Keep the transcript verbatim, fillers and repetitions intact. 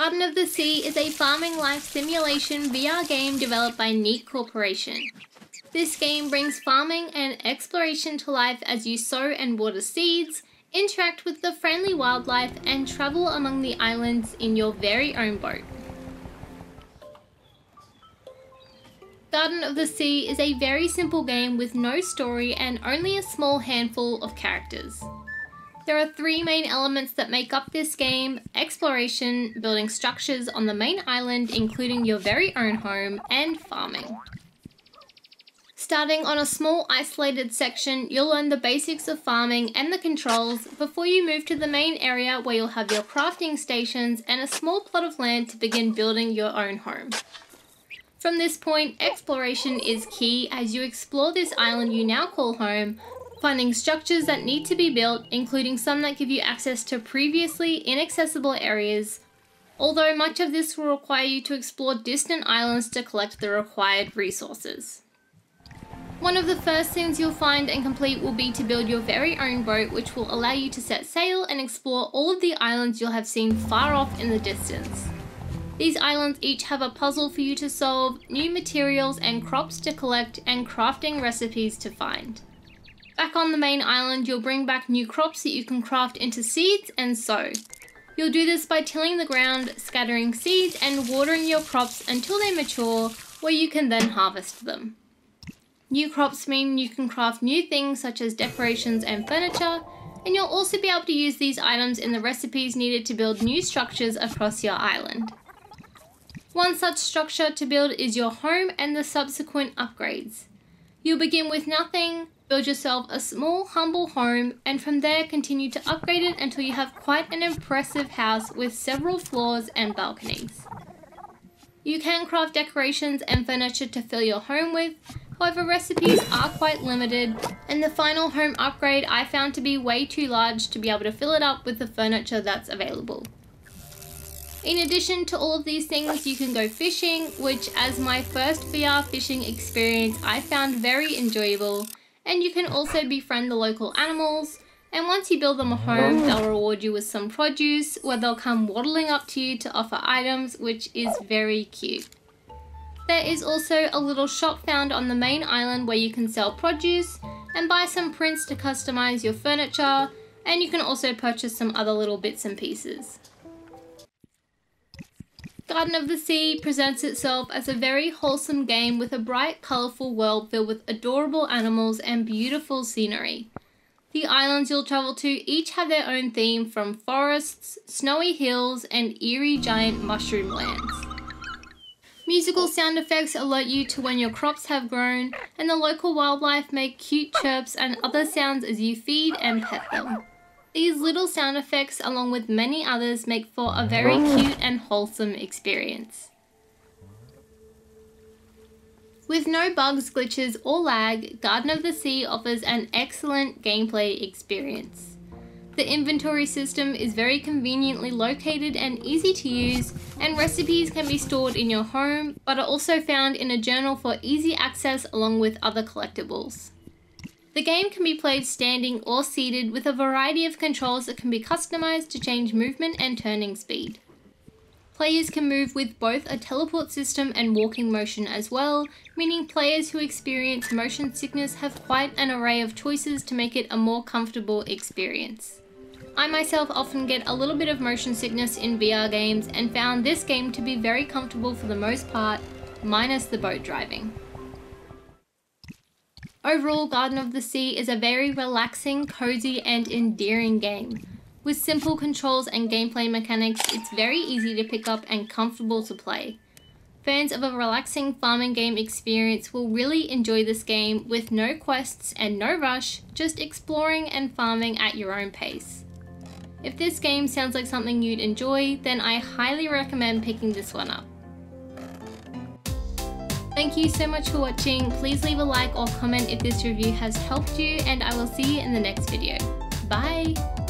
Garden of the Sea is a farming life simulation V R game developed by Neat Corporation. This game brings farming and exploration to life as you sow and water seeds, interact with the friendly wildlife, and travel among the islands in your very own boat. Garden of the Sea is a very simple game with no story and only a small handful of characters. There are three main elements that make up this game: exploration, building structures on the main island including your very own home, and farming. Starting on a small isolated section, you'll learn the basics of farming and the controls before you move to the main area where you'll have your crafting stations and a small plot of land to begin building your own home. From this point, exploration is key as you explore this island you now call home, finding structures that need to be built, including some that give you access to previously inaccessible areas, although much of this will require you to explore distant islands to collect the required resources. One of the first things you'll find and complete will be to build your very own boat, which will allow you to set sail and explore all of the islands you'll have seen far off in the distance. These islands each have a puzzle for you to solve, new materials and crops to collect, and crafting recipes to find. Back on the main island, you'll bring back new crops that you can craft into seeds and sow. You'll do this by tilling the ground, scattering seeds, and watering your crops until they mature, where you can then harvest them. New crops mean you can craft new things such as decorations and furniture, and you'll also be able to use these items in the recipes needed to build new structures across your island. One such structure to build is your home and the subsequent upgrades. You'll begin with nothing, build yourself a small, humble home, and from there continue to upgrade it until you have quite an impressive house with several floors and balconies. You can craft decorations and furniture to fill your home with, however recipes are quite limited, and the final home upgrade I found to be way too large to be able to fill it up with the furniture that's available. In addition to all of these things, you can go fishing, which as my first V R fishing experience I found very enjoyable, and you can also befriend the local animals, and once you build them a home, they'll reward you with some produce where they'll come waddling up to you to offer items, which is very cute. There is also a little shop found on the main island where you can sell produce and buy some prints to customize your furniture, and you can also purchase some other little bits and pieces. Garden of the Sea presents itself as a very wholesome game with a bright, colourful world filled with adorable animals and beautiful scenery. The islands you'll travel to each have their own theme, from forests, snowy hills, and eerie giant mushroom lands. Musical sound effects alert you to when your crops have grown, and the local wildlife make cute chirps and other sounds as you feed and pet them. These little sound effects, along with many others, make for a very cute and wholesome experience. With no bugs, glitches or lag, Garden of the Sea offers an excellent gameplay experience. The inventory system is very conveniently located and easy to use, and recipes can be stored in your home, but are also found in a journal for easy access along with other collectibles. The game can be played standing or seated, with a variety of controls that can be customized to change movement and turning speed. Players can move with both a teleport system and walking motion as well, meaning players who experience motion sickness have quite an array of choices to make it a more comfortable experience. I myself often get a little bit of motion sickness in V R games and found this game to be very comfortable for the most part, minus the boat driving. Overall, Garden of the Sea is a very relaxing, cozy and endearing game. With simple controls and gameplay mechanics, it's very easy to pick up and comfortable to play. Fans of a relaxing farming game experience will really enjoy this game, with no quests and no rush, just exploring and farming at your own pace. If this game sounds like something you'd enjoy, then I highly recommend picking this one up. Thank you so much for watching. Please leave a like or comment if this review has helped you, and I will see you in the next video. Bye!